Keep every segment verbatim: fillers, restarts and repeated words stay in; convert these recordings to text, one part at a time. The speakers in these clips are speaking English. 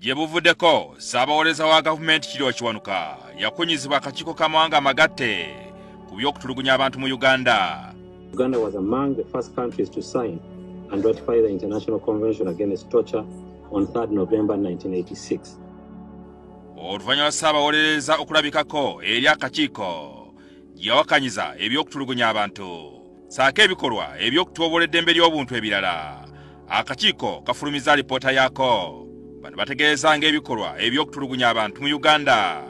Jebuvuddeko saabawooleza wa gavumenti Kiro Kiwanuka yakunyizibwa akakiiko k'amawanga amagatte ku by'okutulugunya abantu mu Uganda. Uganda was among the first countries to sign and ratify the International Convention Against Torture on third November nineteen eighty-six. Oluvannyuma saabawooleza okulabikako eri akakiiko yawakanyiza ebyokutulugunya abantu saako ebikolwa ebyokutoobola eddembe ly'obuntu ebirala. Akakiiko kafulumiza alipoota yaako. Bano bategeeza ng'ebikolwa ebyokutulugunya abantu mu Uganda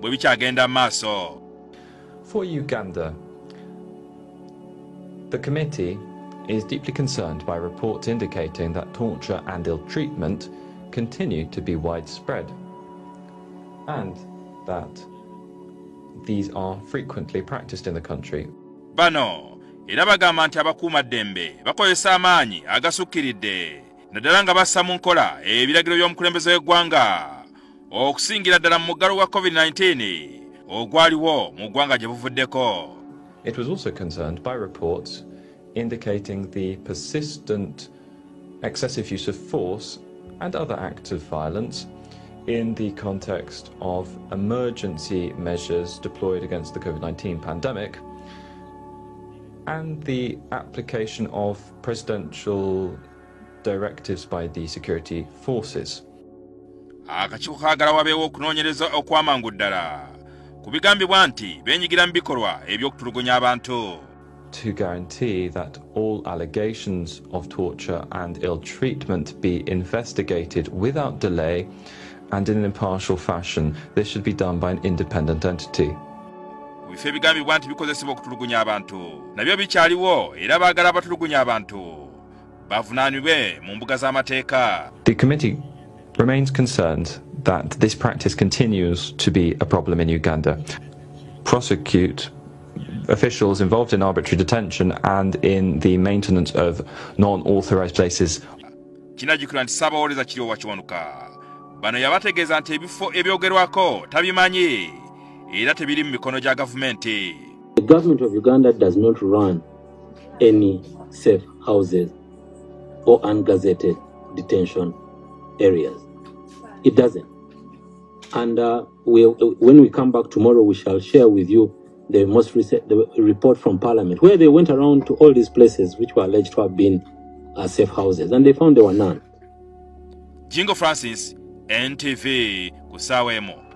bwe bikyagenda maaso. For Uganda, the committee is deeply concerned by reports indicating that torture and ill-treatment continue to be widespread and that these are frequently practiced in the country. Bano era bagamba nti abakuuma ddembe bakozesa amaanyi agasukkiridde naddala nga bassa mu nkola ebiragiro by'omukulembeze w'eggwanga okusingira ddala mu muggalo gwa COVID nineteen ogwaliwo mu ggwanga gye buvuddeko. It was also concerned by reports indicating the persistent excessive use of force and other acts of violence in the context of emergency measures deployed against the COVID nineteen pandemic and the application of presidential directives by the security forces. Akakiiko kaagala wabeewo okunoonyereza okwamangu ddala ku bigambibwa nti beenyigira mu bikolwa ebyokutulugunya abantu. To guarantee that all allegations of torture and ill-treatment be investigated without delay and in an impartial fashion. This should be done by an independent entity. Bifo ebigambibwa nti bikozesebwa okutulugunya abantu nabyo bikyaliwo era baagala abatulugunya abantu bavunaanibwe mu mbuga z'amateeka. The committee remains concerned that this practice continues to be a problem in Uganda. Prosecute officials involved in arbitrary detention and in the maintenance of non-authorized places. Kinajjukira nti Ssaabawooleza Kiro Kiwanuka bano yabategeeza nti ebifo ebyogerwako tabimanyi era tebiri mu mikono gya gavumenti. The government of Uganda does not run any safe houses or ungazetted detention areas. It doesn't. And uh, we, when we come back tomorrow, we shall share with you the most recent the report from Parliament, where they went around to all these places which were alleged to have been uh, safe houses, and they found there were none. Jingo Francis, N T V, Kusawemo.